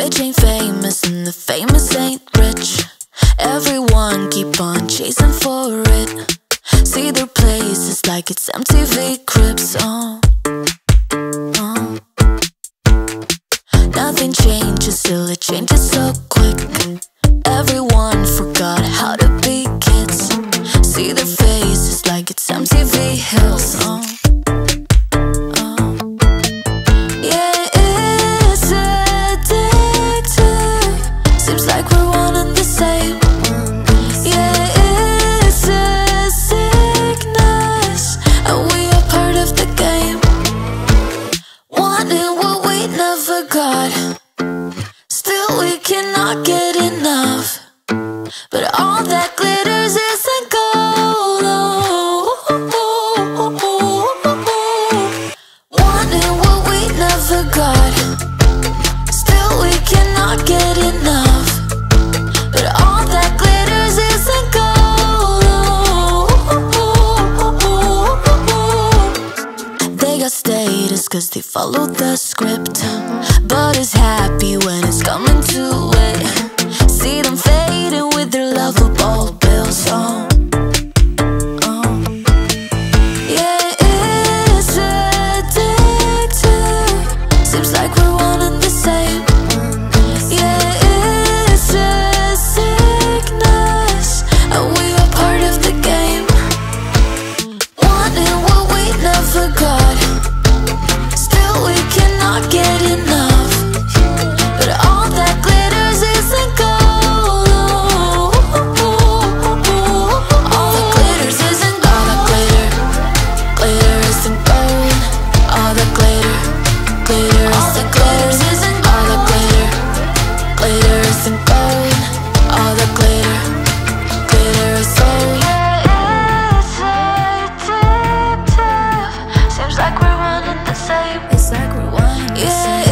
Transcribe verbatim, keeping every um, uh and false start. Rich ain't famous and the famous ain't rich. Everyone keep on chasing for it. See their places like it's M T V Cribs. Oh, oh. Nothing changes till it changes so quick. Everyone forgot how to be kids. See their faces like it's M T V Hills. Oh. God, still we cannot get enough, but all that glitters isn't gold. Oh, oh, oh, oh, oh, oh. Wanting what we never got, still we cannot get enough, but all that glitters isn't gold. Oh, oh, oh, oh, oh, oh. They got status 'cause they followed the script. But it's happy when it's coming to it. See them fading with their lovable bills. Oh, oh. Yeah, it's addictive. Seems like we're one and the same. Yeah, it's a sickness. And we are part of the game. Wanting what we never got, still we cannot get enough. It's like we're one and the same. It's like we're one and the same.